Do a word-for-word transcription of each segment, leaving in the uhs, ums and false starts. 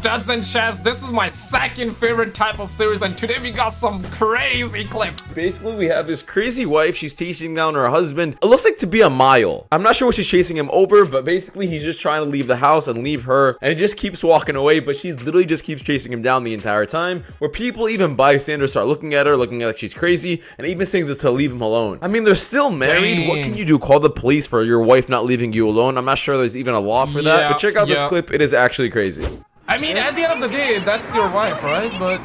Duds and Chats, this is my second favorite type of series, and today we got some crazy clips. Basically, we have this crazy wife. She's chasing down her husband. It looks like to be a mile. I'm not sure what she's chasing him over, but basically he's just trying to leave the house and leave her, and he just keeps walking away, but she's literally just keeps chasing him down the entire time, where people, even bystanders, start looking at her, looking at like she's crazy, and even saying that to leave him alone. I mean, they're still married. Dang. What can you do? Call the police for your wife not leaving you alone? I'm not sure there's even a law for yeah, that, but check out yeah. this clip. It is actually crazy. I mean, at the end of the day, that's your wife, right? But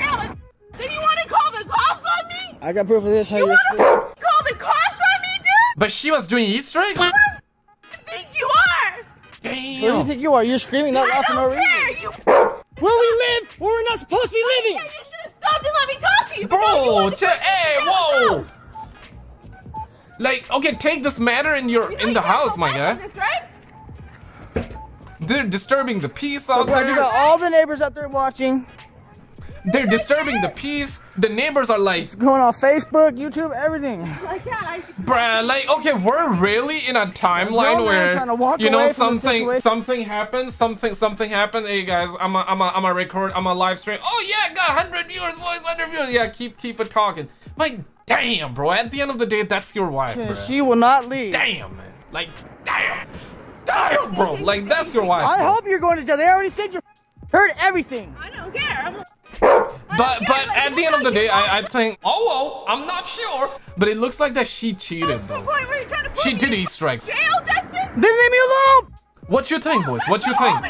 then you want to call the cops on me? I got proof of this. You want to call the cops on me, dude? But she was doing Easter eggs? What do you think you are? Damn. What do you think you are? You're screaming that loud for no reason. You... Where we live, where we're not supposed to be living. Yeah, you should have stopped and let me talk to you. Bro, to hey, whoa. Like, okay, take this matter and you're you in the house, my guy. This, right? They're disturbing the peace out there. You got all the neighbors out there watching. They're disturbing the peace. The neighbors are like... It's going on Facebook, YouTube, everything. Like, yeah, I... Bruh, like, okay, we're really in a timeline where, you know, something something happened, something something happened. Hey, guys, I'm a, I'm a, I'm a record, I'm a live stream. Oh, yeah, got one hundred viewers, boys, one hundred viewers. Yeah, keep, keep it talking. Like, damn, bro, at the end of the day, that's your wife, bro. She will not leave. Damn, man. Like, damn. Damn, bro, like that's your wife. I bro. hope you're going to jail. They already said you heard everything. I don't care. I'm a... I but don't but care. Like, at the end of the day, I, I think, oh, oh, I'm not sure. But it looks like that she cheated, though. She did Easter eggs. Jail, Justin? Then leave me alone. What you think, boys? What you think?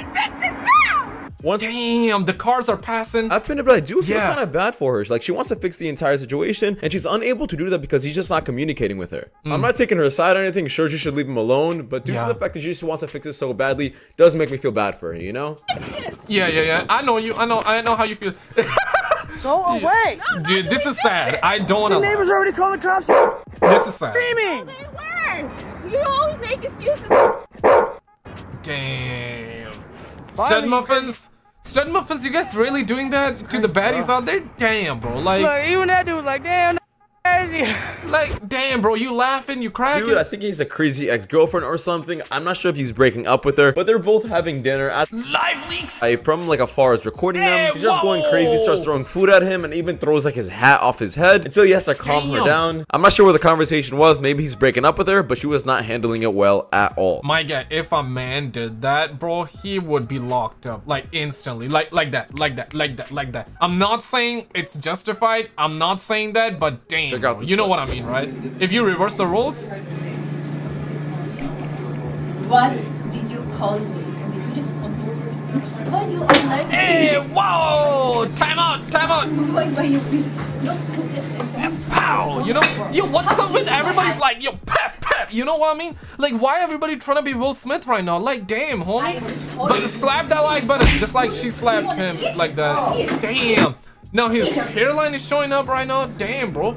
One Damn, the cars are passing. I've been, but I do feel yeah. kind of bad for her. Like, she wants to fix the entire situation, and she's unable to do that because he's just not communicating with her. Mm. I'm not taking her aside or anything. Sure, she should leave him alone, but due yeah. to the fact that she just wants to fix it so badly, does make me feel bad for her, you know? Yeah, yeah, yeah. I know you. I know. I know how you feel. Go away, no, dude. This is sad. It. I don't. The neighbors already called the cops. This is sad. Screaming. Oh, they were. You always make excuses. Damn. Stud muffins, stud muffins, you guys really doing that to the baddies out there? Damn, bro, like, like even that dude was like, damn, crazy. Like, damn, bro, you laughing, you cracking. Dude, I think he's a crazy ex-girlfriend or something. I'm not sure if he's breaking up with her, but they're both having dinner at Live Leaks. I, from like afar is recording hey, them. He's just whoa. going crazy, starts throwing food at him, and even throws like his hat off his head until he has to calm damn. her down. I'm not sure where the conversation was. Maybe he's breaking up with her, but she was not handling it well at all. My guy, if a man did that, bro, he would be locked up like instantly, like like that, like that, like that, like that. I'm not saying it's justified. I'm not saying that, but damn. Check out this you clip. know what I mean, right? If you reverse the roles. What did you call me? Did you just call me? Why you online? Hey, whoa! Time out! Time out! Why, why you Pow! You know, yo, what's up with everybody's like, yo, pep, pep! You know what I mean? Like, why everybody trying to be Will Smith right now? Like, damn, homie. But slap that like button, just like she slapped him like that. Damn! Now his hairline is showing up right now. Damn, bro.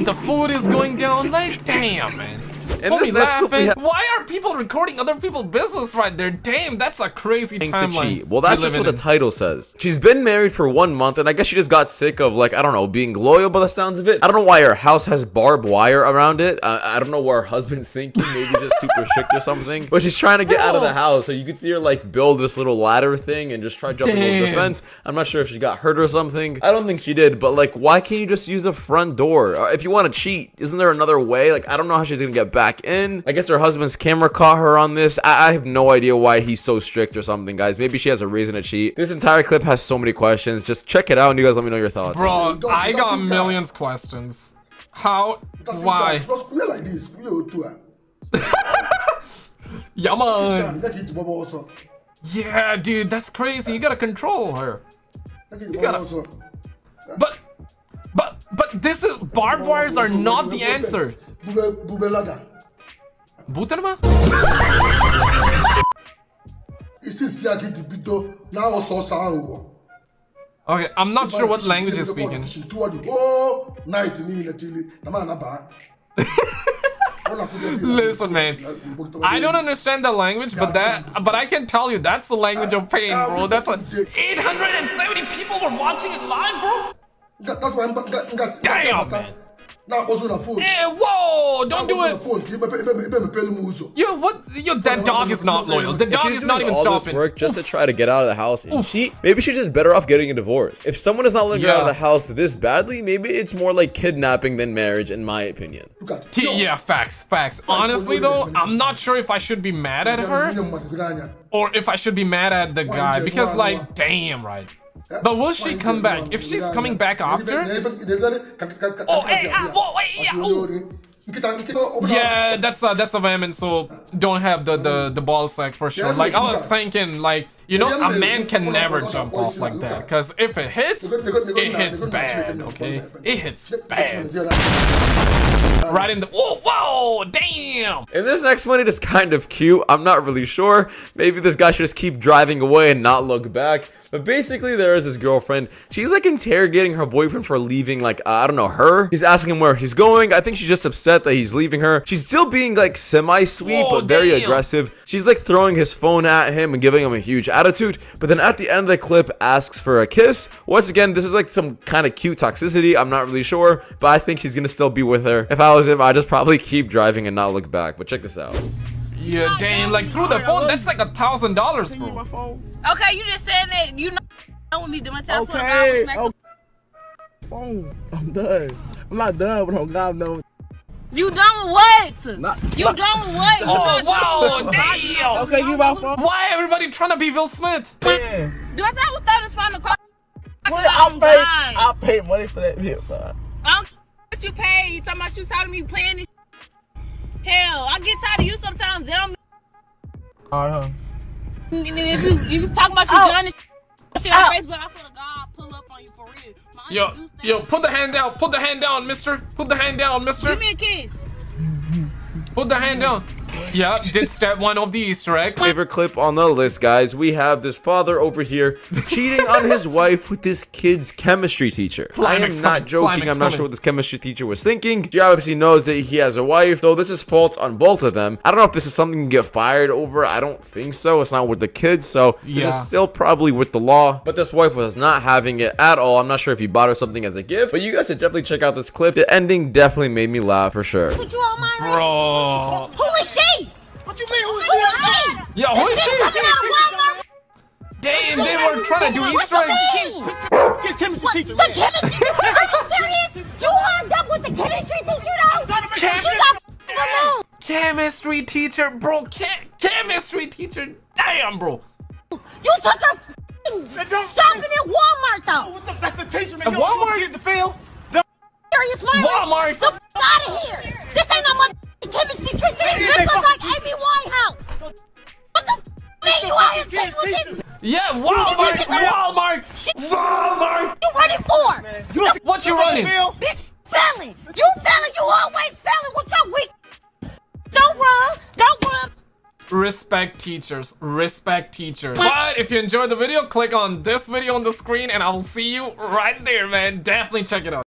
The food is going down. Like, damn, man. And this laughing. Why are people recording other people's business right there? Damn, that's a crazy timeline. Well, that's just what the title says. She's been married for one month, and I guess she just got sick of, like, I don't know, being loyal by the sounds of it. I don't know why her house has barbed wire around it. Uh, I don't know what her husband's thinking. Maybe just super strict or something. But she's trying to get out of the house, so you could see her, like, build this little ladder thing and just try jumping over the fence. I'm not sure if she got hurt or something. I don't think she did, but, like, why can't you just use the front door? Uh, if you want to cheat, isn't there another way? Like, I don't know how she's going to get back in. I guess her husband's camera caught her on this. I, I have no idea why he's so strict or something, guys. Maybe she has a reason to cheat. This entire clip has so many questions. Just check it out and you guys let me know your thoughts. Bro, I got millions of questions. How? Why? Yeah, man. Yeah, dude, that's crazy. You gotta control her. You gotta... But, but, but this is... Barbed wires are not the answer. Buterma? Okay, I'm not sure what language you're speaking. Listen, man, I don't understand the language, but that, but I can tell you that's the language of pain, bro. That's what eight hundred seventy people were watching it live, bro. Damn, man. Now, what's on the phone? Hey, whoa! Don't do it. Yo, what? Yo, that dog is not loyal. The dog is not even stopping. All this work just to try to get out of the house. And she, maybe she's just better off getting a divorce. If someone is not letting her out of the house this badly, maybe it's more like kidnapping than marriage, in my opinion. Yeah, facts, facts. Honestly, though, I'm not sure if I should be mad at her or if I should be mad at the guy, because, like, damn, right? But will she come back? If she's coming back after? Oh, hey, ah, whoa, wait, yeah, oh. Yeah, that's a, that's a vehement, so don't have the, the, the ball sack for sure. Like, I was thinking, like, you know, a man can never jump off like that. Because if it hits, it hits bad, okay? It hits bad. Right in the... Oh, whoa, damn! And this next one, it is kind of cute. I'm not really sure. Maybe this guy should just keep driving away and not look back. But basically, there is his girlfriend. She's, like, interrogating her boyfriend for leaving, like, uh, I don't know, her. He's asking him where he's going. I think she's just upset that he's leaving her. She's still being, like, semi-sweet, but very damn. aggressive. She's, like, throwing his phone at him and giving him a huge attitude. But then at the end of the clip, asks for a kiss. Once again, this is, like, some kind of cute toxicity. I'm not really sure, but I think he's gonna still be with her. If I was him, I'd just probably keep driving and not look back. But check this out. Yeah, damn, like, through the phone, that's like a thousand dollars, bro. Okay, you just said that you know me doing tests with a guy. Phone. I'm done. I'm not done with her. God knows. You done with what? Not, you not, done with what? Oh, wow, oh, damn. Okay, you my phone. Why everybody trying to be Will Smith? Yeah. Do I tell you that is fine to call? I paid money for that video, bro. I don't care what you paid. You talking about you telling me playing this? Hell, I get tired of you sometimes. They don't. Uh huh. If you, if you talk about you oh. done and shit on Facebook, I swear to God, pull up on you for real. My yo, yo, put the hand down. Put the hand down, mister. Put the hand down, mister. Give me a kiss. Put the hand down. Yep, did step one of the Easter egg. Favorite clip on the list, guys. We have this father over here cheating on his wife with this kid's chemistry teacher. Climax I am not coming. joking. Climax I'm not coming. sure what this chemistry teacher was thinking. She obviously knows that he has a wife, though this is fault on both of them. I don't know if this is something you can get fired over. I don't think so. It's not with the kids, so yeah. This is still probably with the law. But this wife was not having it at all. I'm not sure if he bought her something as a gift, but you guys should definitely check out this clip. The ending definitely made me laugh for sure. Put you on my Bro. Who is she? What you mean? Who is she? Yeah, who is she? Damn, they were trying to do Easter eggs. His chemistry teacher. The chemistry teacher? Are you serious? You hooked up with the chemistry teacher, though? Chemistry teacher. Chemistry teacher, bro. Chemistry teacher. Damn, bro. You took her shopping at Walmart, though. What the? That's the teacher, man. At Walmart? The field. The serious Walmart. The f*** out of here. This ain't no mother. Chemistry teacher, this looks like Amy Winehouse. What the f*** you out here with this? Yeah, Walmart, Walmart, Walmart. You running for? You, what, what you running? Bitch, felon. You felon. You always felon with your weak. Don't run. Don't run. Respect teachers. Respect teachers. But if you enjoyed the video, click on this video on the screen, and I will see you right there, man. Definitely check it out.